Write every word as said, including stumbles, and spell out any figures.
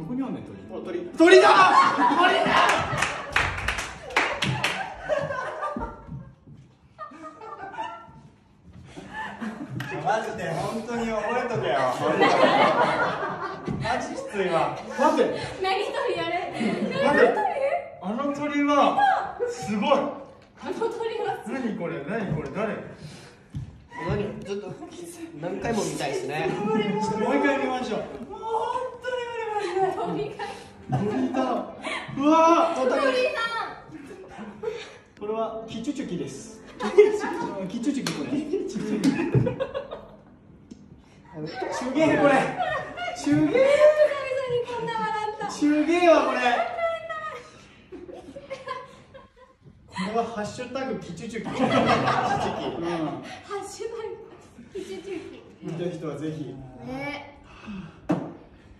どこにあんねん鳥。ほら鳥。鳥だ。鳥だ。マジで本当に覚えとけよ。マジきついわ。待って。何鳥あれ？何鳥？あの鳥はすごい。あの鳥はすごい。何これ？何これ？誰？何ちょっと何回も見たいですね。もう一回見ましょう。鳥だ。うわー、鳥だ。これはキチュチュキです。キチュチュキこれ。手芸これ。手芸。手芸はこれ。これはハッシュタグキチュチュキ。ハッシュタグキチュチュキ。見た人はぜひ。ね。